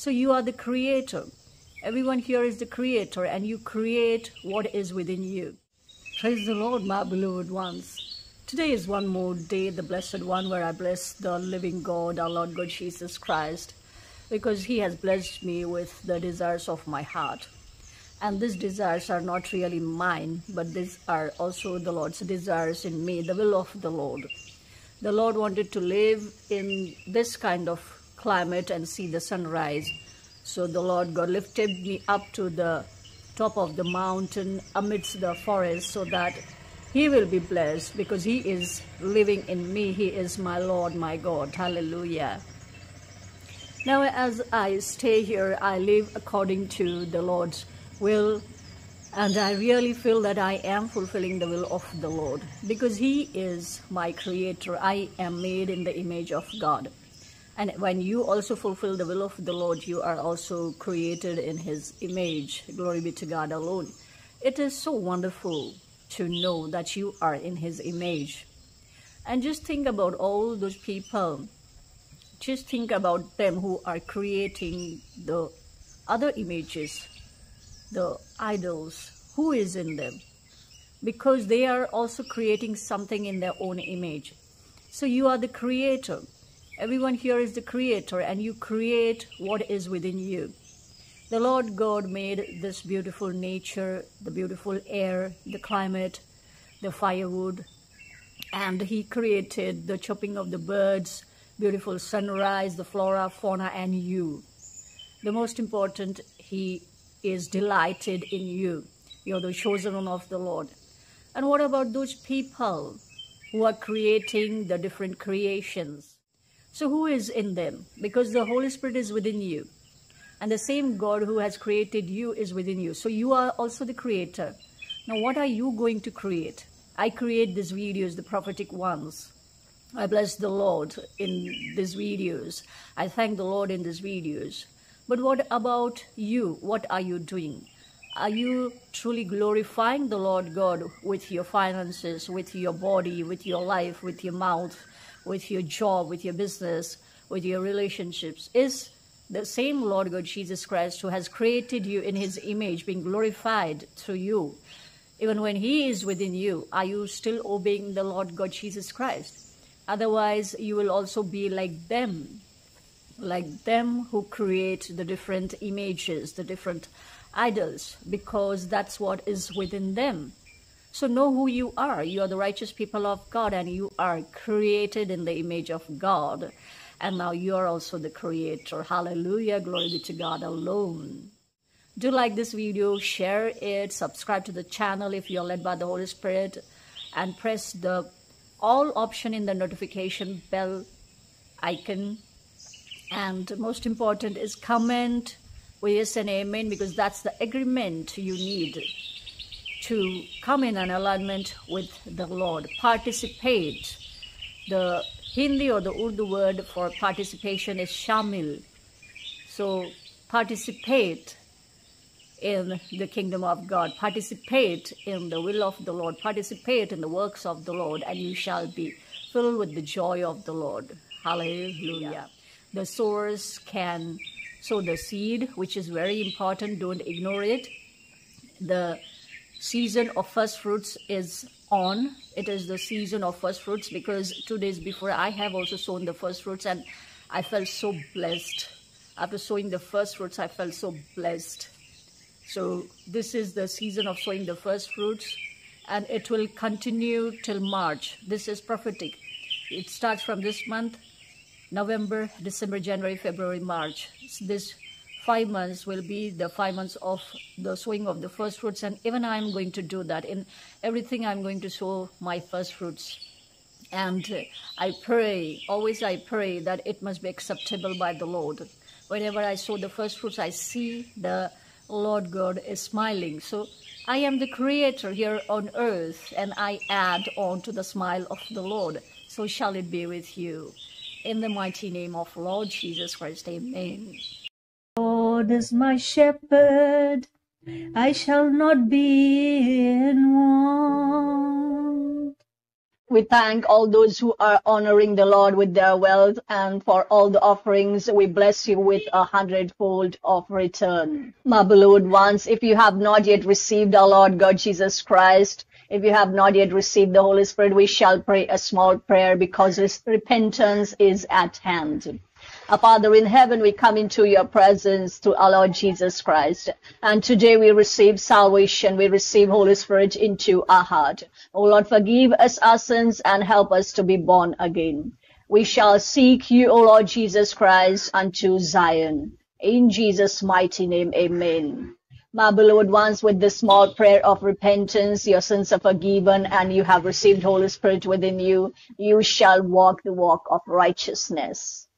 So you are the creator. Everyone here is the creator, and you create what is within you. Praise the Lord, my beloved ones. Today is one more day, the blessed one, where I bless the living God, our Lord God Jesus Christ, because he has blessed me with the desires of my heart. And these desires are not really mine, but these are also the Lord's desires in me, the will of the Lord. The Lord wanted to live in this kind of climate and see the sunrise. So the Lord God lifted me up to the top of the mountain amidst the forest, so that he will be blessed, because he is living in me. He is my Lord, my God. Hallelujah. Now, as I stay here, I live according to the Lord's will, and I really feel that I am fulfilling the will of the Lord, because he is my creator. I am made in the image of God, and when you also fulfill the will of the Lord, you are also created in his image. Glory be to God alone. It is so wonderful to know that you are in his image. And just think about all those people, just think about them who are creating the other images, the idols. Who is in them? Because they are also creating something in their own image. So you are the creator. Everyone here is the creator, and you create what is within you. The Lord God made this beautiful nature, the beautiful air, the climate, the firewood, and he created the chirping of the birds, beautiful sunrise, the flora, fauna, and you. The most important, he is delighted in you. You're the chosen one of the Lord. And what about those people who are creating the different creations? So who is in them? Because the Holy Spirit is within you, and the same God who has created you is within you. So you are also the creator. Now, what are you going to create? I create these videos, the prophetic ones. I bless the Lord in these videos. I thank the Lord in these videos. But what about you? What are you doing? Are you truly glorifying the Lord God with your finances, with your body, with your life, with your mouth, with your job, with your business, with your relationships? Is the same Lord God Jesus Christ, who has created you in his image, being glorified through you? Even when he is within you, are you still obeying the Lord God Jesus Christ? Otherwise, you will also be like them who create the different images, the different idols, because that's what is within them. So know who you are. You are the righteous people of God, and you are created in the image of God. And now you are also the creator. Hallelujah. Glory be to God alone. Do like this video, share it, subscribe to the channel if you're led by the Holy Spirit, and press the all option in the notification bell icon. And most important is comment with yes and amen, because that's the agreement you need to come in an alignment with the Lord. Participate. The Hindi or the Urdu word for participation is shamil. So participate in the kingdom of God. Participate in the will of the Lord. Participate in the works of the Lord, and you shall be filled with the joy of the Lord. Hallelujah. The source can sow the seed, which is very important. Don't ignore it. The season of first fruits is on. It is the season of first fruits, because 2 days before I have also sown the first fruits, and I felt so blessed. After sowing the first fruits, I felt so blessed. So this is the season of sowing the first fruits, and it will continue till March. This is prophetic. It starts from this month. November, December, January, February, March. These 5 months will be the 5 months of the sowing of the first fruits, and even I am going to do that. In everything, I am going to sow my first fruits. And I pray, always I pray, that it must be acceptable by the Lord. Whenever I sow the first fruits, I see the Lord God is smiling. So I am the creator here on earth, and I add on to the smile of the Lord. So shall it be with you. In the mighty name of Lord Jesus Christ, amen. Lord is my shepherd, I shall not be in want. We thank all those who are honoring the Lord with their wealth, and for all the offerings, we bless you with 100-fold of return. My beloved ones, if you have not yet received our Lord God Jesus Christ, if you have not yet received the Holy Spirit, we shall pray a small prayer because repentance is at hand. Our Father in heaven, we come into your presence through our Lord Jesus Christ. And today we receive salvation. We receive Holy Spirit into our heart. Oh Lord, forgive us our sins and help us to be born again. We shall seek you, O Lord Jesus Christ, unto Zion. In Jesus' mighty name, amen. My beloved ones, with this small prayer of repentance, your sins are forgiven and you have received Holy Spirit within you. You shall walk the walk of righteousness.